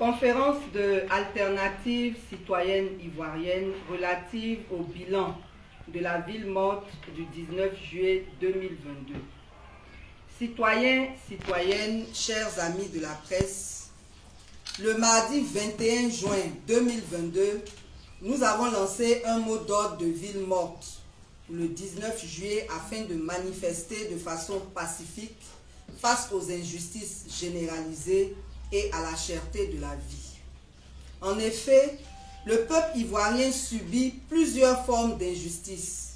Conférence de alternatives citoyennes ivoiriennes relative au bilan de la ville morte du 19 juillet 2022. Citoyens, citoyennes, chers amis de la presse, le mardi 21 juin 2022, nous avons lancé un mot d'ordre de ville morte le 19 juillet afin de manifester de façon pacifique face aux injustices généralisées et à la cherté de la vie. En effet, le peuple ivoirien subit plusieurs formes d'injustice,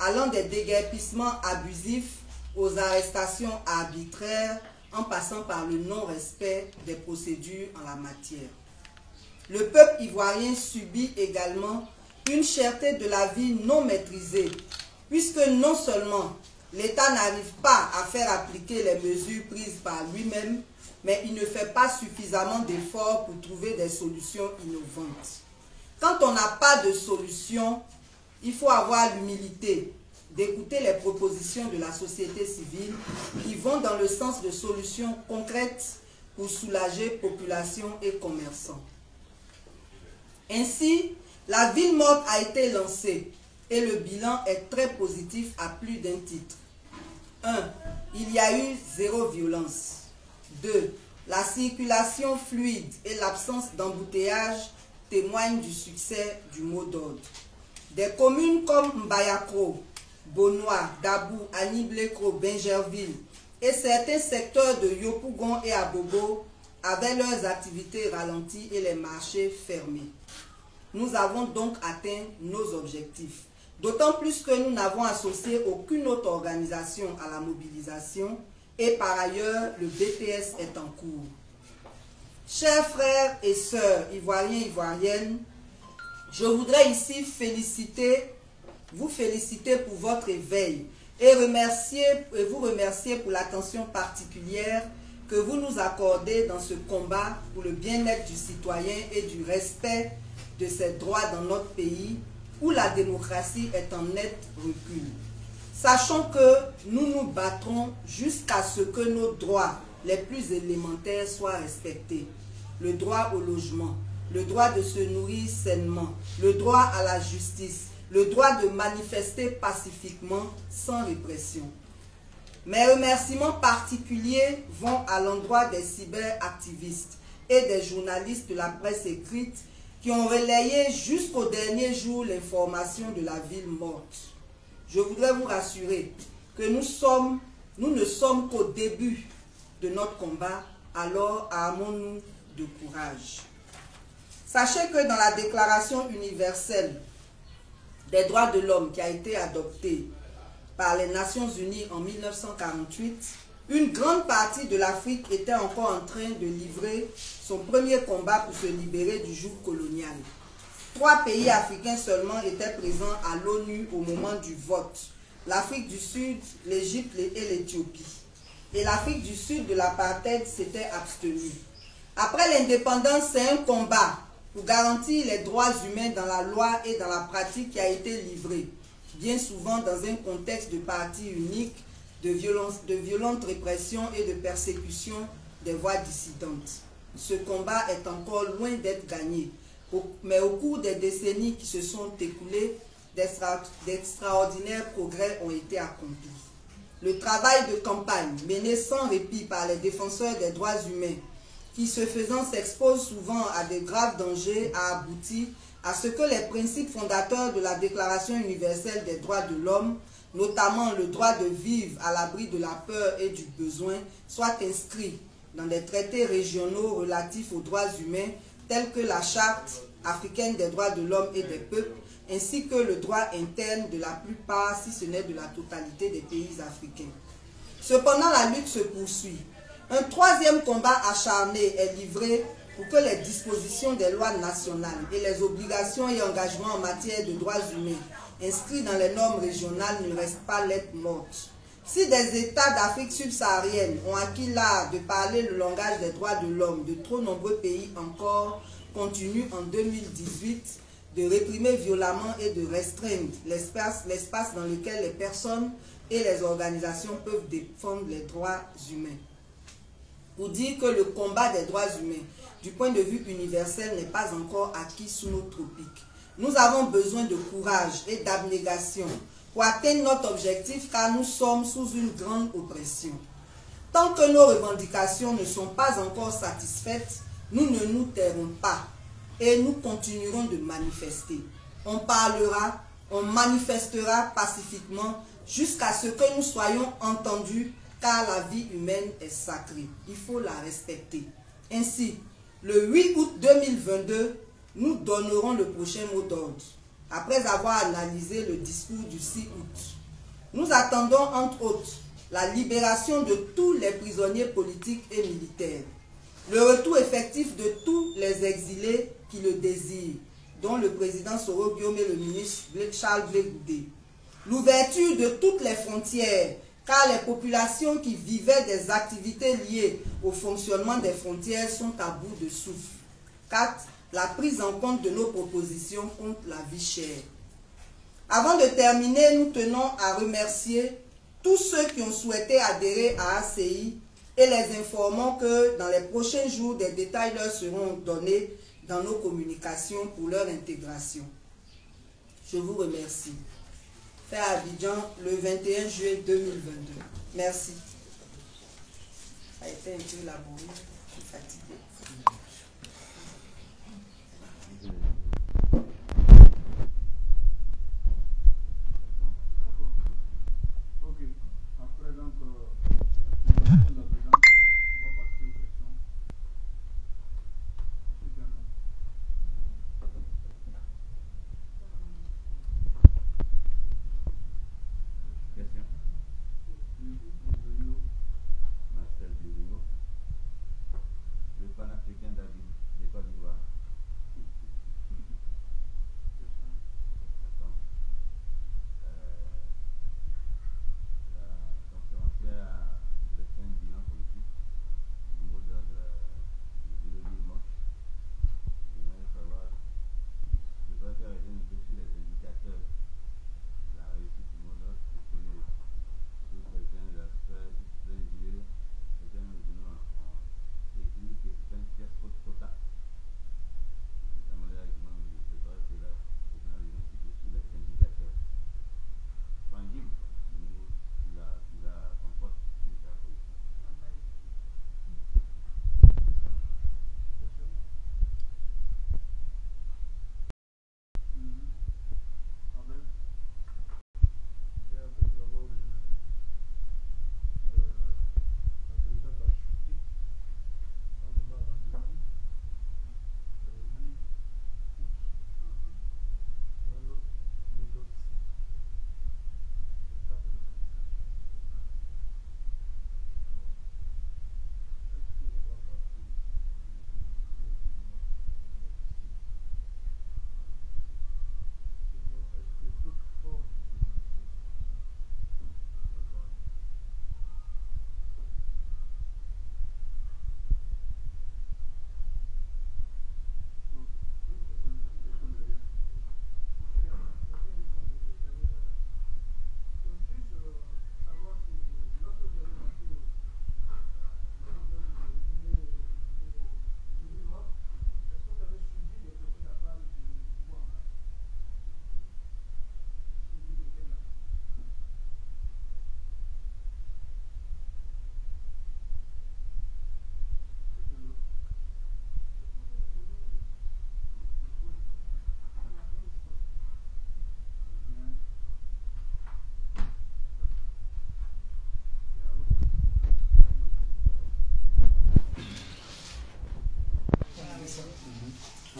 allant des déguerpissements abusifs aux arrestations arbitraires en passant par le non-respect des procédures en la matière. Le peuple ivoirien subit également une cherté de la vie non maîtrisée, puisque non seulement l'État n'arrive pas à faire appliquer les mesures prises par lui-même, mais il ne fait pas suffisamment d'efforts pour trouver des solutions innovantes. Quand on n'a pas de solution, il faut avoir l'humilité d'écouter les propositions de la société civile qui vont dans le sens de solutions concrètes pour soulager population et commerçants. Ainsi, la ville morte a été lancée et le bilan est très positif à plus d'un titre. 1. Il y a eu zéro violence. 2. La circulation fluide et l'absence d'embouteillage témoignent du succès du mot d'ordre. Des communes comme M'Bahiakro, Bonnois, Dabou, Aniblékro, Benjerville et certains secteurs de Yopougon et Abobo avaient leurs activités ralenties et les marchés fermés. Nous avons donc atteint nos objectifs, d'autant plus que nous n'avons associé aucune autre organisation à la mobilisation. Et par ailleurs, le BTS est en cours. Chers frères et sœurs ivoiriens, ivoiriennes, je voudrais ici vous féliciter pour votre éveil et vous remercier pour l'attention particulière que vous nous accordez dans ce combat pour le bien-être du citoyen et du respect de ses droits dans notre pays où la démocratie est en net recul. Sachons que nous nous battrons jusqu'à ce que nos droits les plus élémentaires soient respectés. Le droit au logement, le droit de se nourrir sainement, le droit à la justice, le droit de manifester pacifiquement sans répression. Mes remerciements particuliers vont à l'endroit des cyberactivistes et des journalistes de la presse écrite qui ont relayé jusqu'au dernier jour l'information de la ville morte. Je voudrais vous rassurer que nous ne sommes qu'au début de notre combat, alors armons-nous de courage. Sachez que dans la Déclaration universelle des droits de l'homme qui a été adoptée par les Nations Unies en 1948, une grande partie de l'Afrique était encore en train de livrer son premier combat pour se libérer du joug colonial. 3 pays africains seulement étaient présents à l'ONU au moment du vote. L'Afrique du Sud, l'Égypte et l'Éthiopie. Et l'Afrique du Sud de l'apartheid s'était abstenue. Après l'indépendance, c'est un combat pour garantir les droits humains dans la loi et dans la pratique qui a été livrée, bien souvent dans un contexte de parti unique, de violente répression et de persécution des voix dissidentes. Ce combat est encore loin d'être gagné. Mais au cours des décennies qui se sont écoulées, d'extraordinaires progrès ont été accomplis. Le travail de campagne mené sans répit par les défenseurs des droits humains, qui se faisant s'exposent souvent à de graves dangers, a abouti à ce que les principes fondateurs de la Déclaration universelle des droits de l'homme, notamment le droit de vivre à l'abri de la peur et du besoin, soient inscrits dans des traités régionaux relatifs aux droits humains, tels que la Charte africaine des droits de l'homme et des peuples, ainsi que le droit interne de la plupart, si ce n'est de la totalité des pays africains. Cependant, la lutte se poursuit. Un troisième combat acharné est livré pour que les dispositions des lois nationales et les obligations et engagements en matière de droits humains inscrits dans les normes régionales ne restent pas lettre morte. Si des États d'Afrique subsaharienne ont acquis l'art de parler le langage des droits de l'homme, de trop nombreux pays encore continuent en 2018 de réprimer violemment et de restreindre l'espace dans lequel les personnes et les organisations peuvent défendre les droits humains. pour dire que le combat des droits humains, du point de vue universel, n'est pas encore acquis sous nos tropiques. Nous avons besoin de courage et d'abnégation pour atteindre notre objectif, car nous sommes sous une grande oppression. Tant que nos revendications ne sont pas encore satisfaites, nous ne nous tairons pas et nous continuerons de manifester. On parlera, on manifestera pacifiquement jusqu'à ce que nous soyons entendus, car la vie humaine est sacrée. Il faut la respecter. Ainsi, le 8 août 2022, nous donnerons le prochain mot d'ordre, après avoir analysé le discours du 6 août. Nous attendons entre autres la libération de tous les prisonniers politiques et militaires, le retour effectif de tous les exilés qui le désirent, dont le président Soro Guillaume et le ministre Charles Végoudé, l'ouverture de toutes les frontières, car les populations qui vivaient des activités liées au fonctionnement des frontières sont à bout de souffle. 4. La prise en compte de nos propositions contre la vie chère. Avant de terminer, nous tenons à remercier tous ceux qui ont souhaité adhérer à ACI et les informons que dans les prochains jours, des détails leur seront donnés dans nos communications pour leur intégration. Je vous remercie. Fait à Abidjan le 21 juillet 2022. Merci. Ça a été un peu laborieux, je suis fatiguée.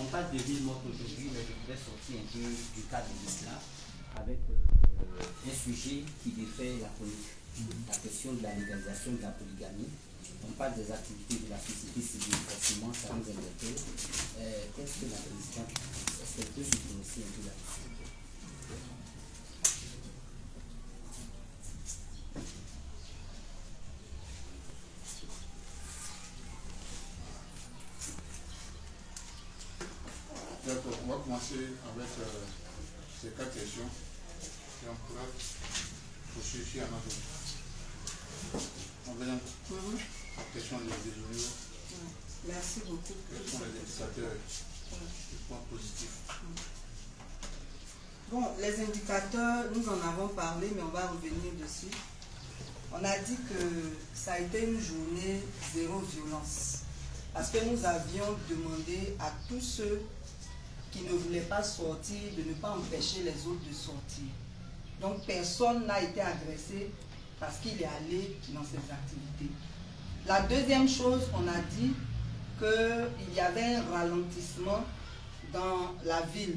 On parle de ville morte aujourd'hui, mais je voudrais sortir un peu du cadre de l'islam avec un sujet qui défait la chronique, la question de la légalisation de la polygamie. On parle des activités de la société civile, forcément, ça nous interpelle. Qu'est-ce que la police? Est-ce qu'elle peut se prononcer un peu là-dessus? On va commencer avec ces quatre questions et on pourra poursuivre à ma zone. On va quels sont les désignés, merci beaucoup, quels sont les indicateurs, les points positifs. Bon, les indicateurs, nous en avons parlé, mais on va revenir dessus. On a dit que ça a été une journée zéro violence. Parce que nous avions demandé à tous ceux qui ne voulaient pas sortir de ne pas empêcher les autres de sortir. Donc personne n'a été agressé parce qu'il est allé dans ses activités. La deuxième chose, on a dit qu'il y avait un ralentissement dans la ville.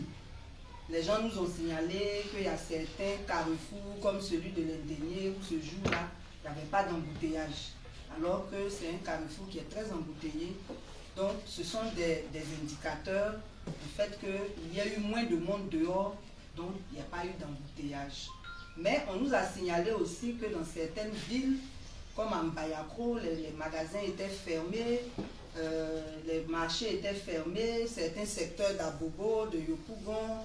Les gens nous ont signalé qu'il y a certains carrefours comme celui de l'Indénié où ce jour-là, il n'y avait pas d'embouteillage. Alors que c'est un carrefour qui est très embouteillé. Donc ce sont des indicateurs du fait qu'il y a eu moins de monde dehors, donc il n'y a pas eu d'embouteillage. Mais on nous a signalé aussi que dans certaines villes, comme à M'Bahiakro, les magasins étaient fermés, les marchés étaient fermés, certains secteurs d'Abobo, de Yopougon,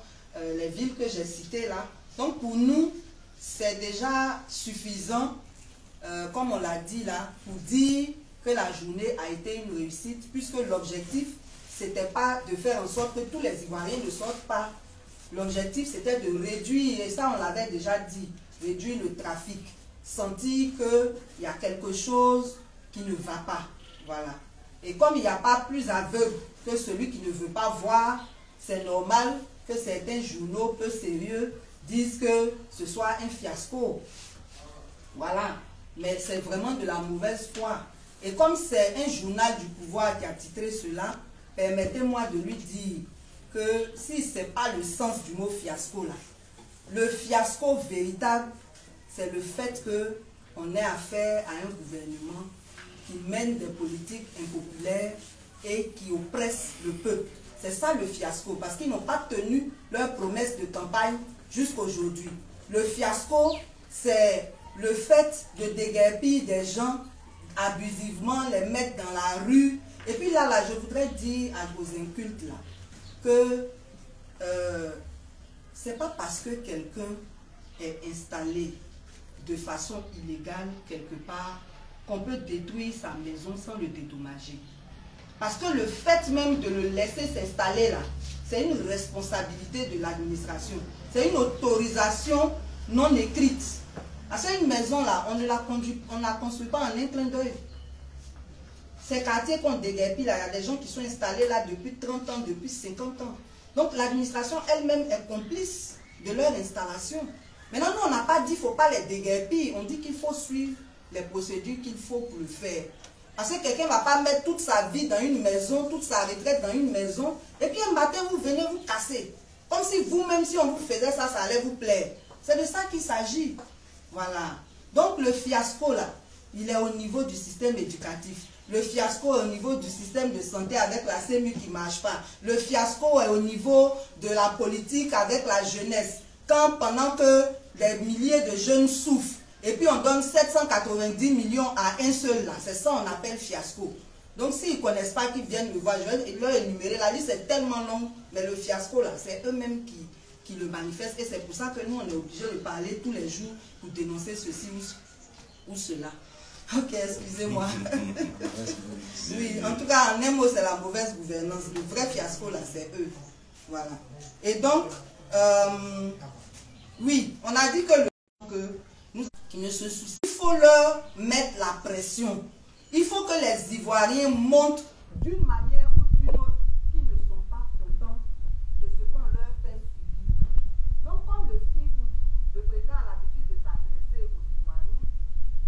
les villes que j'ai citées là. Donc pour nous, c'est déjà suffisant, comme on l'a dit là, pour dire que la journée a été une réussite, puisque l'objectif, c'était pas de faire en sorte que tous les Ivoiriens ne sortent pas. L'objectif, c'était de réduire, et ça on l'avait déjà dit, réduire le trafic, sentir qu'il y a quelque chose qui ne va pas. Voilà. Et comme il n'y a pas plus aveugle que celui qui ne veut pas voir, c'est normal que certains journaux peu sérieux disent que ce soit un fiasco. Voilà. Mais c'est vraiment de la mauvaise foi. Et comme c'est un journal du pouvoir qui a titré cela, permettez-moi de lui dire que si ce n'est pas le sens du mot fiasco là, le fiasco véritable, c'est le fait qu'on ait affaire à un gouvernement qui mène des politiques impopulaires et qui oppresse le peuple. C'est ça le fiasco, parce qu'ils n'ont pas tenu leurs promesses de campagne jusqu'aujourd'hui. Le fiasco, c'est le fait de déguerpir des gens abusivement, les mettre dans la rue. Et puis là, je voudrais dire aux incultes là, que c'est pas parce que quelqu'un est installé de façon illégale quelque part qu'on peut détruire sa maison sans le dédommager. Parce que le fait même de le laisser s'installer là, c'est une responsabilité de l'administration. C'est une autorisation non écrite. Parce qu'une maison là, on ne la construit pas en un clin d'œil. Ces quartiers qu'on déguerpit là, il y a des gens qui sont installés là depuis 30 ans, depuis 50 ans. Donc l'administration elle-même est complice de leur installation. Maintenant, nous, on n'a pas dit qu'il ne faut pas les déguerpir. On dit qu'il faut suivre les procédures qu'il faut pour le faire. Parce que quelqu'un ne va pas mettre toute sa vie dans une maison, toute sa retraite dans une maison, et puis un matin, vous venez vous casser. Comme si vous-même, si on vous faisait ça, ça allait vous plaire. C'est de ça qu'il s'agit. Voilà. Donc le fiasco, là, il est au niveau du système éducatif. Le fiasco est au niveau du système de santé avec la CMU qui ne marche pas. Le fiasco est au niveau de la politique avec la jeunesse. Quand, pendant que des milliers de jeunes souffrent, et puis on donne 790 millions à un seul là. C'est ça qu'on appelle fiasco. Donc s'ils ne connaissent pas, qu'ils viennent me voir, je vais leur énumérer. La liste est tellement longue, mais le fiasco là, c'est eux-mêmes qui le manifestent. Et c'est pour ça que nous, on est obligés de parler tous les jours pour dénoncer ceci ou cela. Ok, excusez-moi. Oui, en tout cas, en un mot, c'est la mauvaise gouvernance. Le vrai fiasco là, c'est eux. Voilà. Et donc, oui, on a dit que qui ne se soucient. Il faut leur mettre la pression. Il faut que les Ivoiriens montrent d'une manière ou d'une autre qu'ils ne sont pas contents de ce qu'on leur fait subir. Donc, comme le 6 août, le président a l'habitude de s'adresser aux Ivoiriens,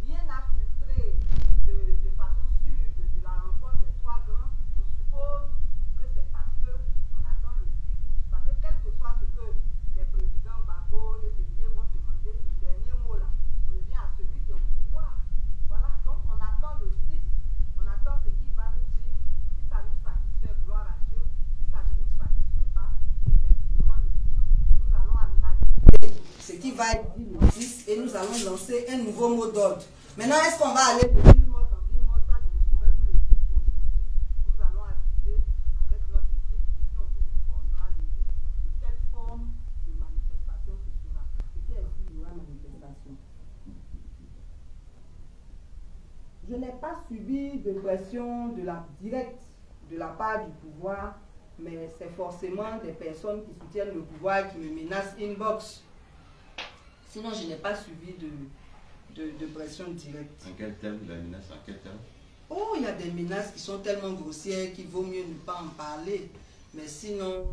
rien n'a filtré de façon sûre de la rencontre des trois grands. On suppose que c'est parce qu'on attend le 6 août, parce que quel que soit ce que les présidents Gbagbo et Pédier vont demander, le dernier mot là, à celui qui est au pouvoir. Voilà, donc on attend le 6, on attend ce qu'il va nous dire. Si ça nous satisfait, gloire à Dieu. Si ça ne nous satisfait pas, effectivement, le 6, nous allons analyser ce qui va être dit le 6 et nous allons lancer un nouveau mot d'ordre. Maintenant, est-ce qu'on va aller de 1000 morts en 1000 morts? Ça, je ne saurais plus le dire aujourd'hui. Nous allons assister avec notre équipe ici, on vous informera de quelle forme de manifestation ce sera. Et quelle est la manifestation? Je n'ai pas subi de pression directe de la part du pouvoir, mais c'est forcément des personnes qui soutiennent le pouvoir qui me menacent inbox. Sinon, je n'ai pas subi de pression directe. En quel terme la menace? En quel terme? Oh, il y a des menaces qui sont tellement grossières qu'il vaut mieux ne pas en parler. Mais sinon...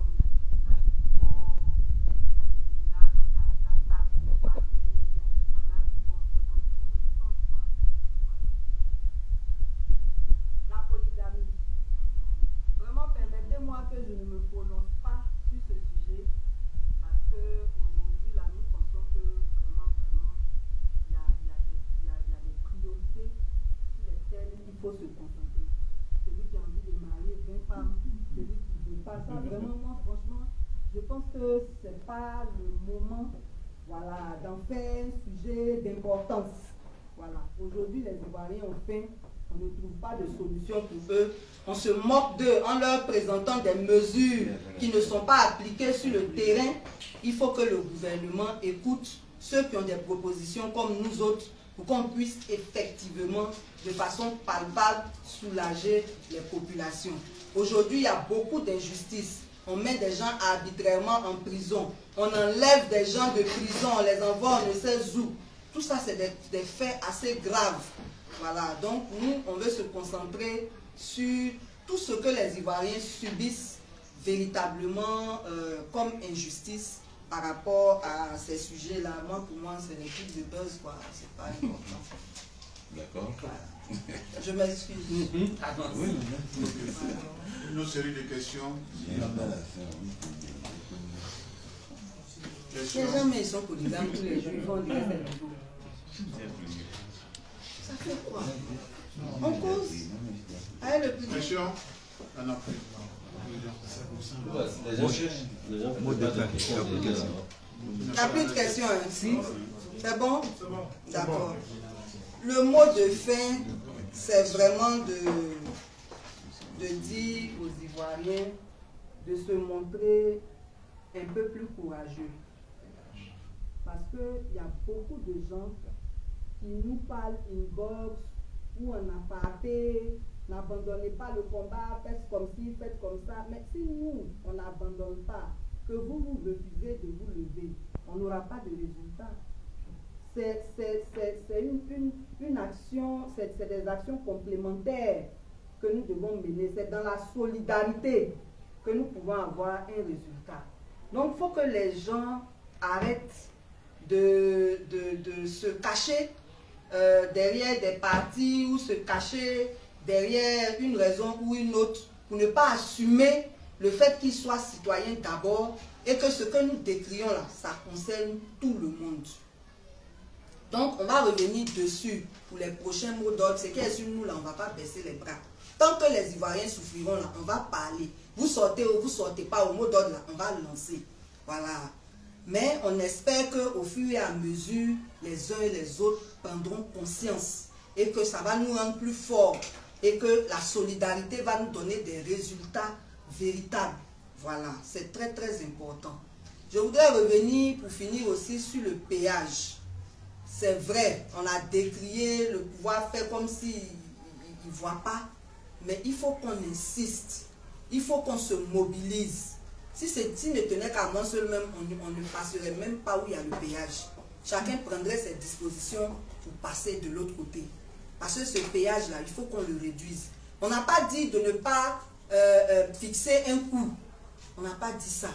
Je ne me prononce pas sur ce sujet parce qu'aujourd'hui, là, nous pensons que vraiment, il y a des priorités sur lesquelles il faut se concentrer. Celui qui a envie de marier 20 femmes, celui qui ne veut pas ça, vraiment, moi, franchement, je pense que ce n'est pas le moment d'en faire un sujet d'importance. Voilà. Aujourd'hui, les Ivoiriens ont faim. On ne trouve pas de solution pour eux. On se moque d'eux en leur présentant des mesures qui ne sont pas appliquées sur le terrain. Il faut que le gouvernement écoute ceux qui ont des propositions comme nous autres pour qu'on puisse effectivement, de façon palpable, soulager les populations. Aujourd'hui, il y a beaucoup d'injustices. On met des gens arbitrairement en prison. On enlève des gens de prison, on les envoie on ne sait où. Tout ça, c'est des faits assez graves. Voilà, donc nous, on veut se concentrer sur tout ce que les Ivoiriens subissent véritablement comme injustice par rapport à ces sujets-là. Moi, pour moi, c'est des trucs de buzz, quoi. C'est pas important. D'accord. Voilà. Je m'excuse. Oui, une autre série de questions. Les gens, mais ils sont polygames tous les jours, ils font des ça fait quoi? On cause? Allez, le plus. Question? Ah non, les gens cherchent. Les gens font des questions. Il n'y a plus de questions ici. C'est bon? C'est bon. D'accord. Le mot de fin, c'est vraiment de dire aux Ivoiriens de se montrer un peu plus courageux. Parce qu'il y a beaucoup de gens qui nous parlent inbox ou en aparté, n'abandonnez pas le combat, faites comme ci, faites comme ça. Mais si nous, on n'abandonne pas, que vous vous refusez de vous lever, on n'aura pas de résultat. C'est une action, c'est des actions complémentaires que nous devons mener. C'est dans la solidarité que nous pouvons avoir un résultat. Donc il faut que les gens arrêtent de se cacher derrière des partis ou se cacher derrière une raison ou une autre pour ne pas assumer le fait qu'ils soient citoyens d'abord et que ce que nous décrions là, ça concerne tout le monde. Donc on va revenir dessus pour les prochains mots d'ordre. C'est qu'est-ce que nous là, on ne va pas baisser les bras. Tant que les Ivoiriens souffriront là, on va parler. Vous sortez ou vous sortez pas au mot d'ordre là, on va lancer. Voilà. Mais on espère qu'au fur et à mesure, les uns et les autres prendront conscience et que ça va nous rendre plus forts et que la solidarité va nous donner des résultats véritables. Voilà, c'est très très important. Je voudrais revenir pour finir aussi sur le péage. C'est vrai, on a décrié le pouvoir fait comme s'il ne voit pas, mais il faut qu'on insiste, il faut qu'on se mobilise. Si ceci ne tenait qu'à moi seul même, on ne passerait même pas où il y a le péage. Chacun prendrait ses dispositions pour passer de l'autre côté. Parce que ce péage-là, il faut qu'on le réduise. On n'a pas dit de ne pas fixer un coût. On n'a pas dit ça.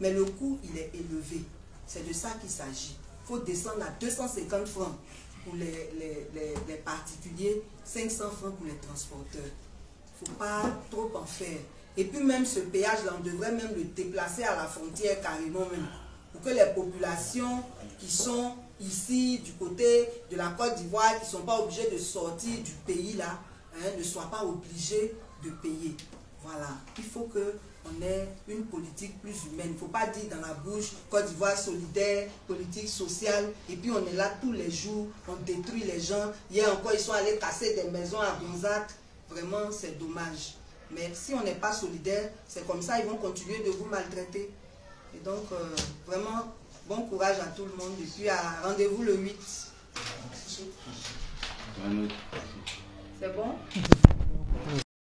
Mais le coût, il est élevé. C'est de ça qu'il s'agit. Il faut descendre à 250 francs pour les particuliers, 500 francs pour les transporteurs. Il ne faut pas trop en faire. Et puis même ce péage-là, on devrait même le déplacer à la frontière carrément même. Pour que les populations qui sont ici, du côté de la Côte d'Ivoire, qui ne sont pas obligées de sortir du pays là, hein, ne soient pas obligées de payer. Voilà. Il faut qu'on ait une politique plus humaine. Il ne faut pas dire dans la bouche, Côte d'Ivoire solidaire, politique sociale, et puis on est là tous les jours, on détruit les gens. Hier encore, ils sont allés casser des maisons à Gonzac. Vraiment, c'est dommage. Mais si on n'est pas solidaire, c'est comme ça, ils vont continuer de vous maltraiter. Et donc, vraiment, bon courage à tout le monde. Et puis, rendez-vous le 8. C'est bon?